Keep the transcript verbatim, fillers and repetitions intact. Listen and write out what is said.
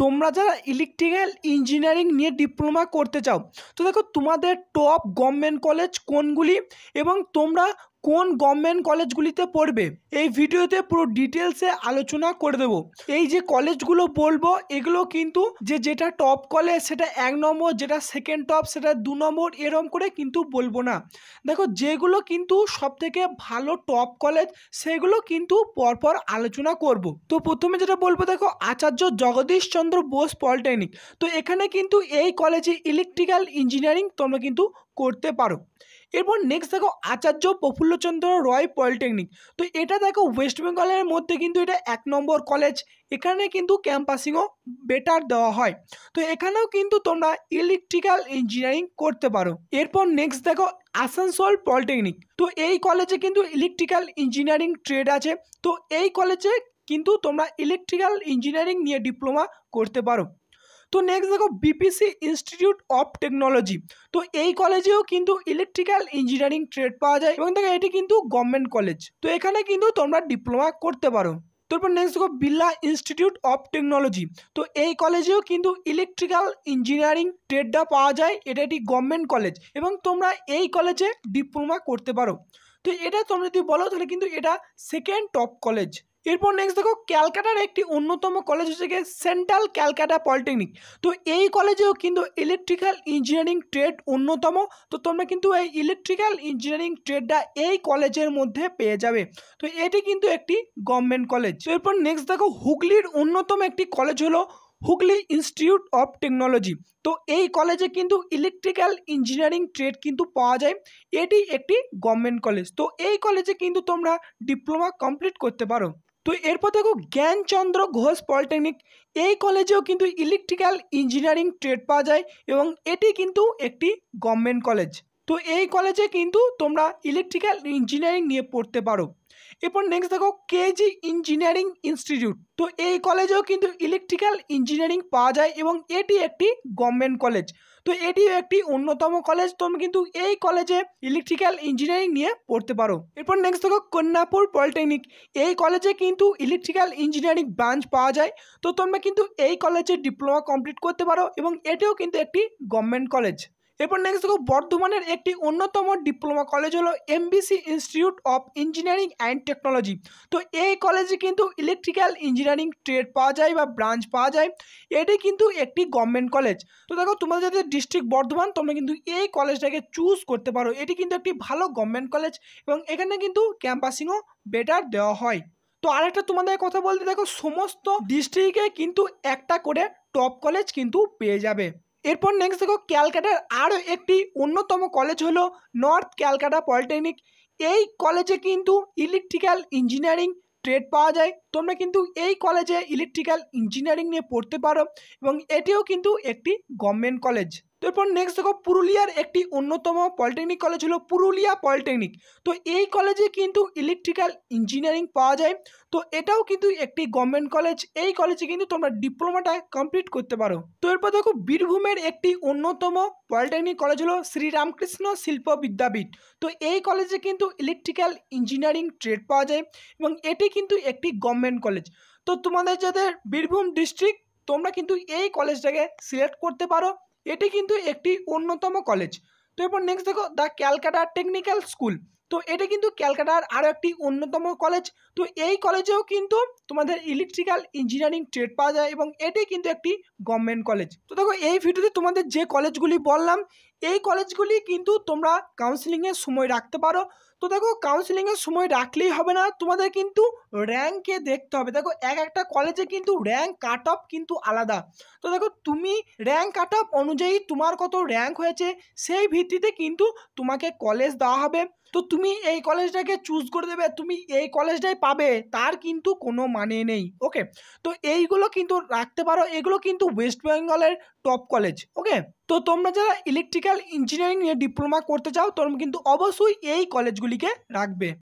তোমরা যারা electrical engineering নিয়ে ডিপ্লোমা করতে চাও তো দেখো তোমাদের টপ গভর্নমেন্ট কলেজ কোনগুলি এবং তোমরা কোন গভর্নমেন্ট কলেজগুলিতে পড়বে এই ভিডিওতে পুরো ডিটেলসে আলোচনা করে দেব। এই যে কলেজগুলো বলবো এগুলো কিন্তু যে যেটা টপ কলেজ সেটা এক নম্বর, যেটা সেকেন্ড টপ সেটা দু নম্বর, এরম করে কিন্তু বলবো না। দেখো যেগুলো কিন্তু সবথেকে ভালো টপ কলেজ সেগুলো কিন্তু পরপর আলোচনা করব। তো প্রথমে যেটা বলবো দেখো আচার্য জগদীশ চন্দ্র বোস পলিটেকনিক। তো এখানে কিন্তু এই কলেজে ইলেকট্রিক্যাল ইঞ্জিনিয়ারিং তোমরা কিন্তু করতে পারো। এরপর নেক্সট দেখো আচার্য প্রফুল্লচন্দ্র রয় পলিটেকনিক। তো এটা দেখো ওয়েস্ট বেঙ্গলের মধ্যে কিন্তু এটা এক নম্বর কলেজ, এখানে কিন্তু ক্যাম্পাসিংও বেটার দেওয়া হয়। তো এখানেও কিন্তু তোমরা ইলেকট্রিক্যাল ইঞ্জিনিয়ারিং করতে পারো। এরপর নেক্সট দেখো আসানসোল পলিটেকনিক। তো এই কলেজে কিন্তু ইলেকট্রিক্যাল ইঞ্জিনিয়ারিং ট্রেড আছে। তো এই কলেজে কিন্তু তোমরা ইলেকট্রিক্যাল ইঞ্জিনিয়ারিং নিয়ে ডিপ্লোমা করতে পারো। তো নেক্সট দেখো বিপিসি ইনস্টিটিউট অফ টেকনোলজি। তো এই কলেজেও কিন্তু ইলেকট্রিক্যাল ইঞ্জিনিয়ারিং ট্রেড পাওয়া যায় এবং দেখো এটি কিন্তু গভর্নমেন্ট কলেজ। তো এখানে কিন্তু তোমরা ডিপ্লোমা করতে পারো। তারপর নেক্সট দেখো বিল্লা ইনস্টিটিউট অফ টেকনোলজি। তো এই কলেজেও কিন্তু ইলেকট্রিক্যাল ইঞ্জিনিয়ারিং ট্রেডটা পাওয়া যায়, এটা একটি গভর্নমেন্ট কলেজ এবং তোমরা এই কলেজে ডিপ্লোমা করতে পারো। তো এটা তোমরা যদি বলো তাহলে কিন্তু এটা সেকেন্ড টপ কলেজ। এরপর নেক্সট দেখো ক্যালকাটার একটি অন্যতম কলেজ হচ্ছে গিয়ে সেন্ট্রাল ক্যালকাটা পলিটেকনিক। তো এই কলেজেও কিন্তু ইলেকট্রিক্যাল ইঞ্জিনিয়ারিং ট্রেড অন্যতম। তো তোমরা কিন্তু এই ইলেকট্রিক্যাল ইঞ্জিনিয়ারিং ট্রেডটা এই কলেজের মধ্যে পেয়ে যাবে। তো এটি কিন্তু একটি গভর্নমেন্ট কলেজ। এরপর নেক্সট দেখো হুগলির অন্যতম একটি কলেজ হলো হুগলি ইনস্টিটিউট অফ টেকনোলজি। তো এই কলেজে কিন্তু ইলেকট্রিক্যাল ইঞ্জিনিয়ারিং ট্রেড কিন্তু পাওয়া যায়, এটি একটি গভর্নমেন্ট কলেজ। তো এই কলেজে কিন্তু তোমরা ডিপ্লোমা কমপ্লিট করতে পারো। তো এরপর দেখো জ্ঞান চন্দ্র ঘোষ পলিটেকনিক। এই কলেজেও কিন্তু ইলেকট্রিক্যাল ইঞ্জিনিয়ারিং ট্রেড পাওয়া যায় এবং এটি কিন্তু একটি গভর্নমেন্ট কলেজ। তো এই কলেজে কিন্তু তোমরা ইলেকট্রিক্যাল ইঞ্জিনিয়ারিং নিয়ে পড়তে পারো। এরপর নেক্সট দেখো কেজি ইঞ্জিনিয়ারিং ইনস্টিটিউট। তো এই কলেজেও কিন্তু ইলেকট্রিক্যাল ইঞ্জিনিয়ারিং পাওয়া যায় এবং এটি একটি গভর্নমেন্ট কলেজ। তো এটিও একটি অন্যতম কলেজ, তোমরা কিন্তু এই কলেজে ইলেকট্রিক্যাল ইঞ্জিনিয়ারিং নিয়ে পড়তে পারো। এরপর নেক্সট দেখো কন্যাপুর পলিটেকনিক। এই কলেজে কিন্তু ইলেকট্রিক্যাল ইঞ্জিনিয়ারিং ব্রাঞ্চ পাওয়া যায়। তো তোমরা কিন্তু এই কলেজে ডিপ্লোমা কমপ্লিট করতে পারো এবং এটিও কিন্তু একটি গভর্নমেন্ট কলেজ। এরপর নেক্সট দেখো বর্ধমানের একটি অন্যতম ডিপ্লোমা কলেজ হলো MBC institute of engineering and technology. তো এই কলেজে কিন্তু ইলেকট্রিক্যাল ইঞ্জিনিয়ারিং ট্রেড পাওয়া যায় বা ব্রাঞ্চ পাওয়া যায়, এটি কিন্তু একটি গভর্নমেন্ট কলেজ। তো দেখো তোমাদের যাদের ডিস্ট্রিক্ট বর্ধমান তোমরা কিন্তু এই কলেজটাকে চুজ করতে পারো, এটি কিন্তু একটি ভালো গভর্নমেন্ট কলেজ এবং এখানে কিন্তু ক্যাম্পাসিংও বেটার দেওয়া হয়। তো আরেকটা তোমাদের কথা বলতে দেখো সমস্ত ডিস্ট্রিক্টে কিন্তু একটা করে টপ কলেজ কিন্তু পেয়ে যাবে। এরপর নেক্সট দেখো ক্যালকাটার আরও একটি অন্যতম কলেজ হলো নর্থ ক্যালকাটা পলিটেকনিক। এই কলেজে কিন্তু ইলেকট্রিক্যাল ইঞ্জিনিয়ারিং ট্রেড পাওয়া যায়, তোমরা কিন্তু এই কলেজে ইলেকট্রিক্যাল ইঞ্জিনিয়ারিং নিয়ে পড়তে পারো এবং এটিও কিন্তু একটি গভর্নমেন্ট কলেজ। এরপর নেক্সট দেখো পুরুলিয়ার একটি অন্যতম পলিটেকনিক কলেজ হলো পুরুলিয়া পলিটেকনিক। তো এই কলেজে কিন্তু ইলেকট্রিক্যাল ইঞ্জিনিয়ারিং পাওয়া যায়, তো এটাও কিন্তু একটি গভর্নমেন্ট কলেজ। এই কলেজে কিন্তু তোমরা ডিপ্লোমাটা কমপ্লিট করতে পারো। তো এরপর দেখো বীরভূমের একটি অন্যতম পলিটেকনিক কলেজ হলো শ্রীরামকৃষ্ণ শিল্প বিদ্যাপীঠ। তো এই কলেজে কিন্তু ইলেকট্রিক্যাল ইঞ্জিনিয়ারিং ট্রেড পাওয়া যায় এবং এটি কিন্তু একটি গভর্নমেন্ট কলেজ। তো তোমাদের যাদের বীরভূম ডিস্ট্রিক্ট তোমরা কিন্তু এই কলেজটাকে সিলেক্ট করতে পারো, এটি কিন্তু একটি অন্যতম কলেজ। তো এরপর নেক্সট দেখো দ্য ক্যালকাটা টেকনিক্যাল স্কুল। তো এটা কিন্তু ক্যালকাটার আরও একটি অন্যতম কলেজ। তো এই কলেজেও কিন্তু তোমাদের ইলেকট্রিক্যাল ইঞ্জিনিয়ারিং ট্রেড পাওয়া যায় এবং এটি কিন্তু একটি গভর্নমেন্ট কলেজ। তো দেখো এই ভিডিওতে তোমাদের যে কলেজগুলি বললাম এই কলেজগুলি কিন্তু তোমরা কাউন্সেলিংয়ের সময় রাখতে পারো। তো দেখো কাউন্সেলিংয়ের সময় রাখলেই হবে না, তোমাদের কিন্তু র্যাঙ্কে দেখতে হবে। দেখো এক একটা কলেজে কিন্তু র্যাঙ্ক কাট অফ কিন্তু আলাদা। তো দেখো তুমি র্যাঙ্ক কাট অফ অনুযায়ী তোমার কত র্যাঙ্ক হয়েছে সেই ভিত্তিতে কিন্তু তোমাকে কলেজ দেওয়া হবে। তো তুমি এই কলেজটাকে চুজ করে দেবে, তুমি এই কলেজটাই পাবে তার কিন্তু কোনো মানে নেই। ওকে, তো এইগুলো কিন্তু রাখতে পারো, এগুলো কিন্তু ওয়েস্ট বেঙ্গলের টপ কলেজ। ওকে, তো তোমরা যারা ইলেকট্রিক্যাল ইঞ্জিনিয়ারিং নিয়ে ডিপ্লোমা করতে চাও তোমরা কিন্তু অবশ্যই এই কলেজগুলিকে রাখবে।